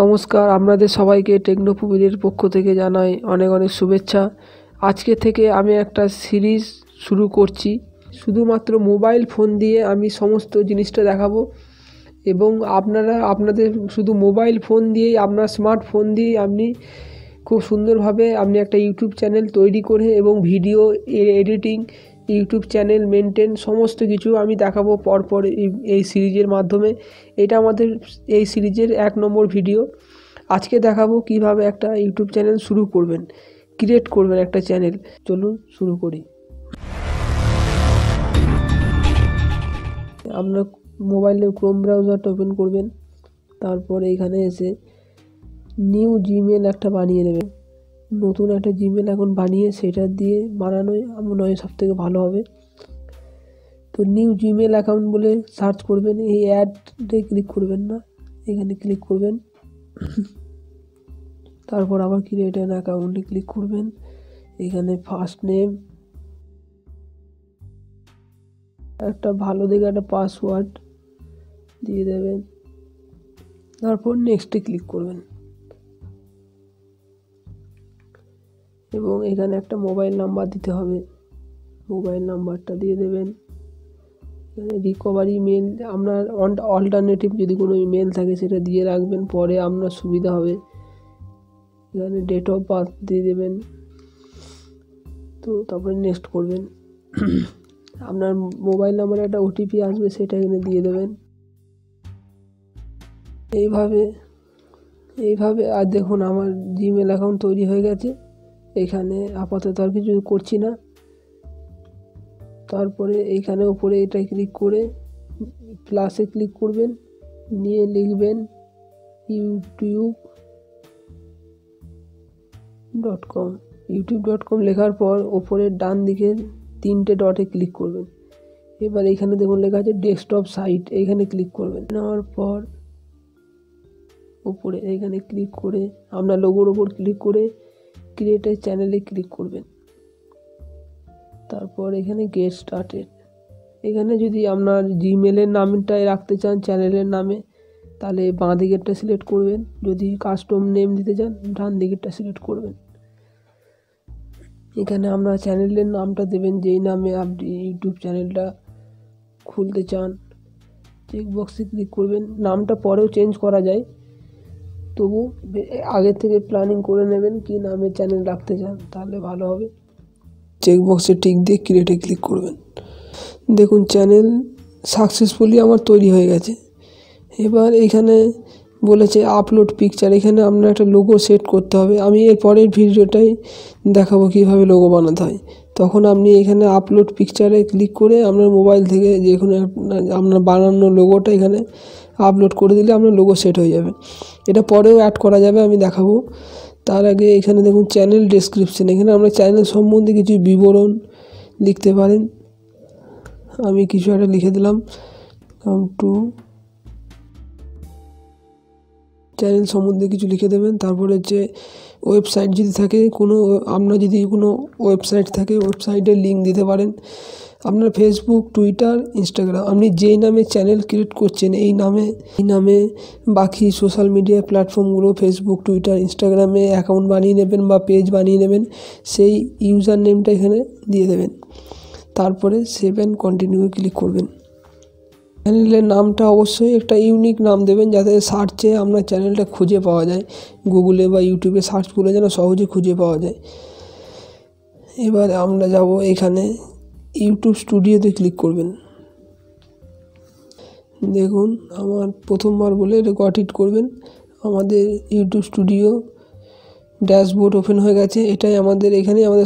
নমস্কার, আপনাদের সবাইকে টেকনোফুবিলের পক্ষ থেকে জানাই অনেক অনেক শুভেচ্ছা। আজকে থেকে আমি একটা সিরিজ শুরু করছি, শুধুমাত্র মোবাইল ফোন দিয়ে আমি সমস্ত জিনিসটা দেখাবো এবং আপনাদের শুধু মোবাইল ফোন দিয়েই, আপনার স্মার্টফোন দিয়েই আপনি খুব সুন্দরভাবে আপনি একটা ইউটিউব চ্যানেল তৈরি করে এবং video editing, YouTube channel maintain সমস্ত কিছু আমি দেখাবো পরপর এই সিরিজের মাধ্যমে। এটা আমাদের এই সিরিজের 1 নম্বর ভিডিও। আজকে দেখাবো কিভাবে একটা ইউটিউব চ্যানেল শুরু করবেন, ক্রিয়েট করবেন একটা চ্যানেল। চলুন শুরু করি। আপনার মোবাইলে ক্রোম ব্রাউজারটা ওপেন করবেন, তারপর এইখানে এসে নিউ জিমেল একটা বানিয়ে নেবেন। নতুন একটা জিমেল এখন বানিয়ে সেটা দিয়ে বানানোই নয় সবথেকে ভালো হবে। তো নিউ জিমেল অ্যাকাউন্ট বলে সার্চ করবেন। এই অ্যাডে ক্লিক করবেন না, এখানে ক্লিক করবেন, তারপর আবার ক্রিয়েট অ্যান অ্যাকাউন্টে ক্লিক করবেন। এখানে ফার্স্ট নেম, একটা ভালো দেখে একটা পাসওয়ার্ড দিয়ে দেবেন, তারপর নেক্সটে ক্লিক করবেন এবং এখানে একটা মোবাইল নাম্বার দিতে হবে। মোবাইল নাম্বারটা দিয়ে দেবেন। রিকভারি মেল, আপনার অল্টারনেটিভ যদি কোনো ইমেল থাকে সেটা দিয়ে রাখবেন, পরে আপনার সুবিধা হবে। এখানে ডেট অফ বার্থ দিয়ে দেবেন, তো তারপরে নেক্সট করবেন। আপনার মোবাইল নাম্বারে একটা ওটিপি আসবে, সেটা এখানে দিয়ে দেবেন। এইভাবে আর দেখুন আমার জিমেল অ্যাকাউন্ট তৈরি হয়ে গেছে। এখানে আপাতত আর কিছু করছি না। তারপরে এইখানে উপরে এটা ক্লিক করে প্লাসে ক্লিক করবেন, নিয়ে লিখবেন youtube.com। youtube.com লেখার পর ওপরের ডান দিকে 3টে ডটে ক্লিক করবেন। এবার এইখানে দেখুন লেখা আছে ডেস্কটপ সাইট, এইখানে ক্লিক করবেন। নেওয়ার পর ওপরে এইখানে ক্লিক করে আপনার লোগোর ওপর ক্লিক করে ক্রিয়েটের চ্যানেলে ক্লিক করবেন, তারপর এখানে গেট স্টার্টেড। এখানে যদি আপনার জিমেলের নামটাই রাখতে চান চ্যানেলের নামে, তাহলে বাঁ দিকেরটা সিলেক্ট করবেন। যদি কাস্টম নেম দিতে চান ডান দিকেরটা সিলেক্ট করবেন। এখানে আপনার চ্যানেলের নামটা দেবেন, যেই নামে আপনি ইউটিউব চ্যানেলটা খুলতে চান। চেকবক্সে ক্লিক করবেন। নামটা পরেও চেঞ্জ করা যায়, তবু আগে থেকে প্ল্যানিং করে নেবেন কি নামে চ্যানেল রাখতে চান, তাহলে ভালো হবে। চেকবক্সে টিক দিয়ে ক্রিয়েটে ক্লিক করবেন। দেখুন চ্যানেল সাকসেসফুলি আমার তৈরি হয়ে গেছে। এবার এখানে বলেছে আপলোড পিকচার, এখানে আপনার একটা লোগো সেট করতে হবে। আমি এর পরের ভিডিওটাই দেখাবো কীভাবে লোগো বানাতে হয়। তখন আপনি এখানে আপলোড পিকচারে ক্লিক করে আপনার মোবাইল থেকে যে কোনো আপনার বানানো লোগোটা এখানে আপলোড করে দিলে আপনার লোগো সেট হয়ে যাবে। এটা পরেও অ্যাড করা যাবে, আমি দেখাবো। তার আগে এখানে দেখুন চ্যানেল ডেসক্রিপশন, এখানে আমরা চ্যানেল সম্বন্ধে কিছু বিবরণ লিখতে পারেন। আমি কিছু একটা লিখে দিলাম, কাম টু চ্যানেল সম্বন্ধে কিছু লিখে দেবেন। তারপরে হচ্ছে ওয়েবসাইট যদি থাকে কোনো, আপনার যদি কোনো ওয়েবসাইট থাকে ওয়েবসাইটের লিঙ্ক দিতে পারেন। আপনার ফেসবুক, টুইটার, ইনস্টাগ্রাম, আপনি যেই নামে চ্যানেল ক্রিয়েট করছেন এই নামে বাকি সোশ্যাল মিডিয়া প্ল্যাটফর্মগুলো ফেসবুক, টুইটার, ইনস্টাগ্রামে অ্যাকাউন্ট বানিয়ে নেবেন বা পেজ বানিয়ে নেবেন, সেই ইউজার নেমটা এখানে দিয়ে দেবেন। তারপরে সেভ অ্যান্ড কন্টিনিউ ক্লিক করবেন। চ্যানেলের নামটা অবশ্যই একটা ইউনিক নাম দেবেন, যাতে সার্চে আপনার চ্যানেলটা খুঁজে পাওয়া যায়, গুগলে বা ইউটিউবে সার্চ করলে যেন সহজে খুঁজে পাওয়া যায়। এবার আমরা যাব এখানে ইউটিউব স্টুডিওতে ক্লিক করবেন। দেখুন আমার প্রথমবার বলে এটা গট ইট করবেন। আমাদের ইউটিউব স্টুডিও ড্যাশবোর্ড ওপেন হয়ে গেছে। এটাই আমাদের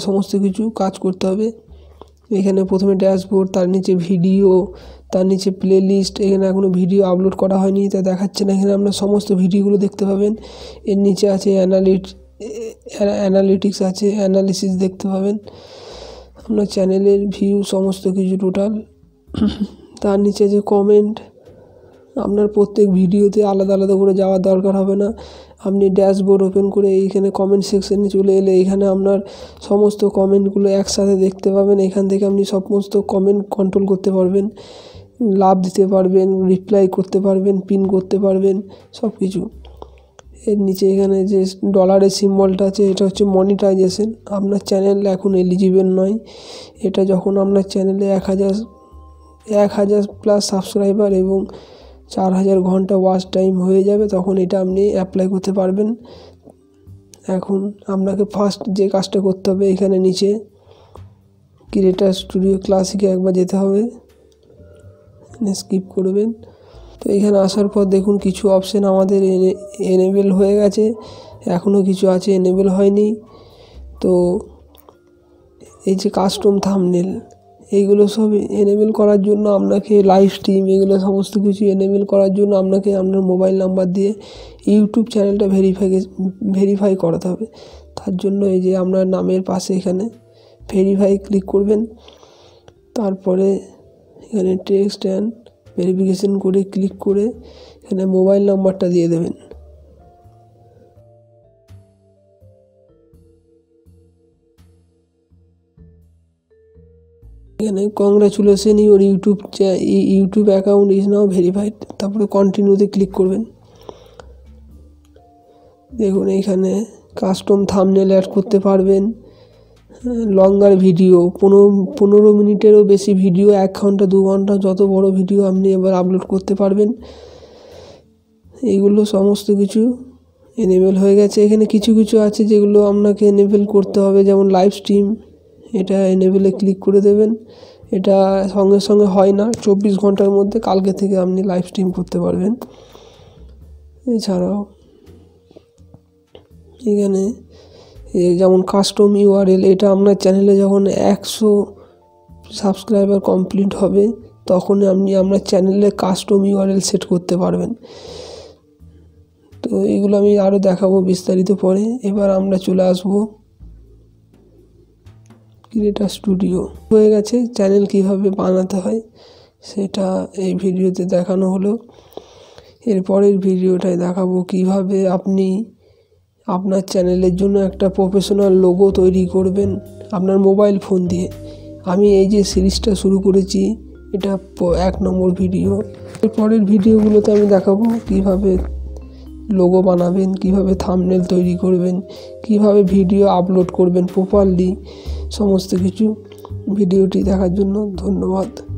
সমস্ত কিছু কাজ করতে হবে। এখানে প্রথমে ড্যাশবোর্ড, তার নিচে ভিডিও, তার নিচে প্লে লিস্ট। এখানে এখনও ভিডিও আপলোড করা হয়নি, তা দেখাচ্ছে না। এখানে আপনার সমস্ত ভিডিওগুলো দেখতে পাবেন। এর নিচে আছে অ্যানালিটিক্স আছে, অ্যানালিসিস দেখতে পাবেন, আপনার চ্যানেলের ভিউ সমস্ত কিছু টোটাল। তার নিচে যে কমেন্ট, আপনার প্রত্যেক ভিডিওতে আলাদা আলাদা করে যাওয়ার দরকার হবে না। আপনি ড্যাশবোর্ড ওপেন করে এইখানে কমেন্ট সেকশানে চলে এলে এখানে আপনার সমস্ত কমেন্টগুলো একসাথে দেখতে পাবেন। এখান থেকে আপনি সমস্ত কমেন্ট কন্ট্রোল করতে পারবেন, লাভ দিতে পারবেন, রিপ্লাই করতে পারবেন, পিন করতে পারবেন, সব কিছু। एर नीचे एखाने जे डलारे सिम्बलटा आछे एटा होच्छे मनिटाइजेशन। आपनार चैनल एखोन एलिजिबल नय। एटा जखन आपनार चैनेले 1000 प्लस सबसक्राइबार एबं 4000 घंटा वाच टाइम हो जाबे तखन एटा आपनि अ্যাপ্লাই करते पारबेन। एखोन आपनाके फार्स्ट जे काजटा करते होबे एखाने नीचे क्रिएटर स्टूडियो क्लासिके एकबार जेते होबे, एखाने स्किप करबेन। तो এখানে আসার পর দেখুন কিছু অপশন আমাদের এনেবল হয়ে গেছে, এখনো কিছু আছে এনেবল হয়নি। তো এই যে কাস্টম থাম্বনেল এইগুলো সব এনেবল করার জন্য আপনাকে লাইভ স্ট্রিম এগুলো সমস্ত কিছু এনেবল করার জন্য আপনাকে আপনার মোবাইল নাম্বার দিয়ে ইউটিউব চ্যানেলটা ভেরিফাই করতে হবে। তার জন্য এই যে আপনার নামের পাশে এখানে ভেরিফাই ক্লিক করবেন, তারপরে এখানে টেক্সট এন্ড वेरिफिकेशन कोडे क्लिक करे एखाने मोबाइल नम्बरटा दिए देवें। एखाने congratulation your YouTube account is now verified, तारपरे कन्टिन्यूते क्लिक करबेन। देखुन एखाने कास्टम थाम्बनेल एड करते पारबेन, लंगार भिडियो 15 मिनिटेरों बेशी भिडियो 1 घंटा 2 घंटा जो बड़ो भिडियो आपनी एबार आपलोड करते पारबेन। एगुलो समस्त किछु एनेबल हो गेছে। एखाনে किछु किछु আছে যেগুলো আপনাকে এনেবল করতে হবে, যেমন লাইভ স্ট্রিম এটা এনেবলে ক্লিক করে দেবেন। এটা সঙ্গে সঙ্গে হয় না, 24 ঘন্টার মধ্যে কালকে থেকে আপনি লাইভ স্ট্রিম করতে পারবেন। এছাড়াও এখানে যেমন কাস্টম ইউআরএল এটা আপনার চ্যানেলে যখন 100 সাবস্ক্রাইবার কমপ্লিট হবে তখন আপনি আপনার চ্যানেলে কাস্টম ইউআরএল সেট করতে পারবেন। তো এগুলো আমি আরো দেখাবো বিস্তারিত পরে। এবার আমরা চলে আসব ক্রিয়েটর স্টুডিও। হয়ে গেছে চ্যানেল কিভাবে বানাতে হয় সেটা এই ভিডিওতে দেখানো হলো। এরপরের ভিডিওটায় দেখাবো কিভাবে আপনি আপনার চ্যানেলের জন্য একটা প্রফেশনাল লোগো তৈরি করবেন আপনার মোবাইল ফোন দিয়ে। আমি এই যে সিরিজটা শুরু করেছি এটা 1 নম্বর ভিডিও। এর পরের ভিডিওগুলোতে আমি দেখাবো কিভাবে লোগো বানাবেন, কিভাবে থাম্বনেল তৈরি করবেন, কিভাবে ভিডিও আপলোড করবেন প্রপারলি, সমস্ত কিছু। ভিডিওটি দেখার জন্য ধন্যবাদ।